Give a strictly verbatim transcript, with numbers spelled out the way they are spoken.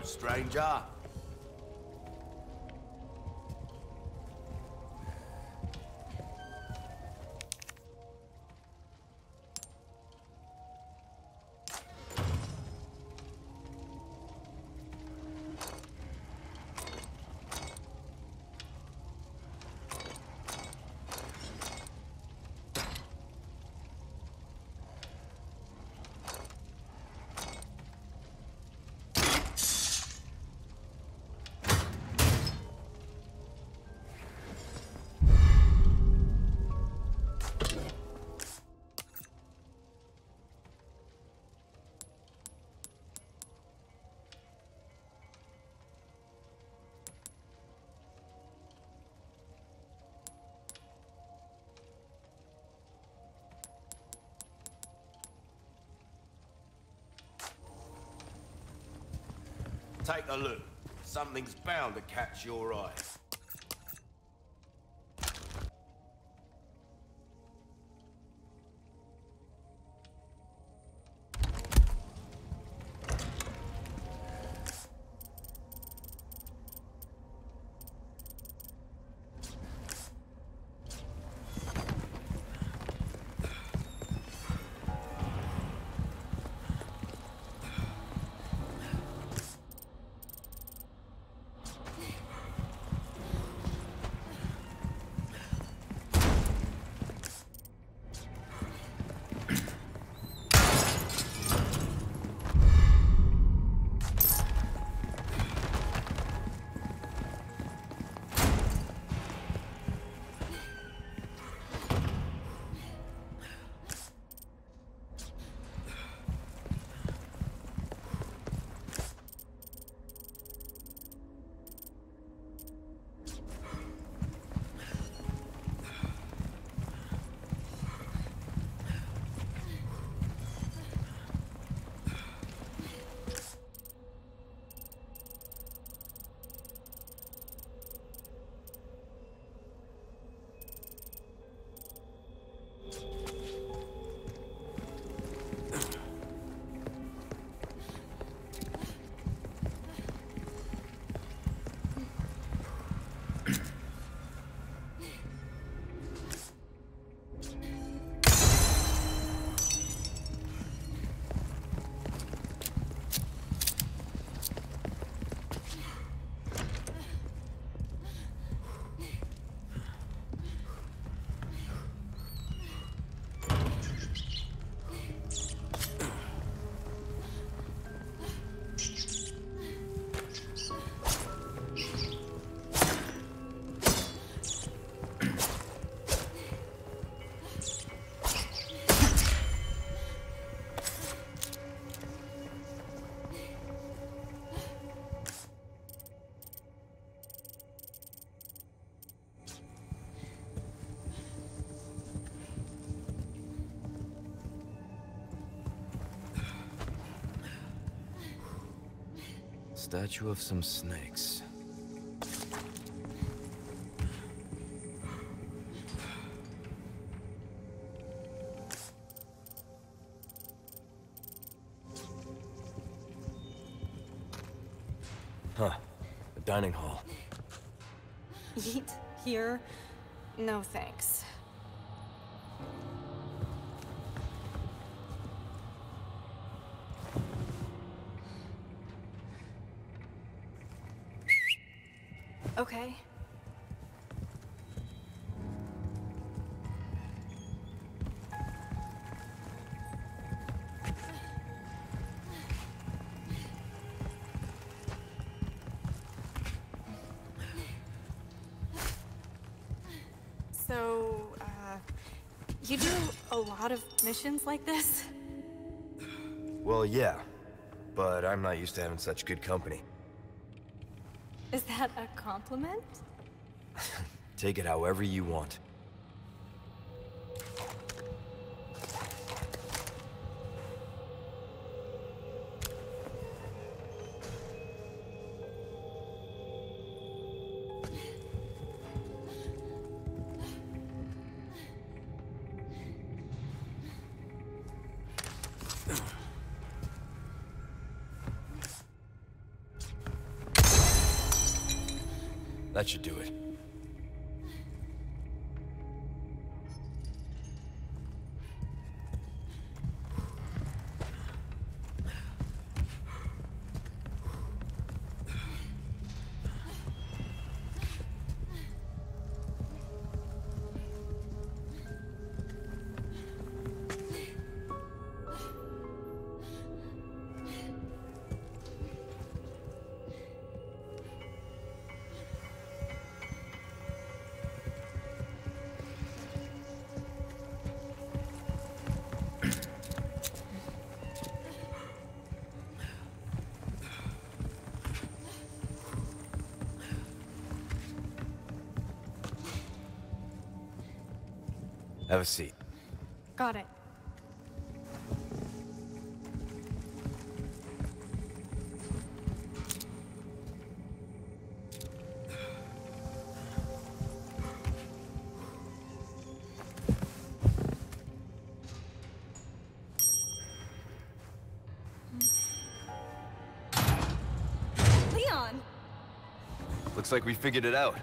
Hello, stranger. Take a look. Something's bound to catch your eye. Statue of some snakes. Huh. The dining hall. Eat here? No thanks. Okay. So, uh, you do a lot of missions like this? Well, yeah, but I'm not used to having such good company. Is that a compliment? Take it however you want. That should do it. Have a seat. Got it. Leon! Looks like we figured it out.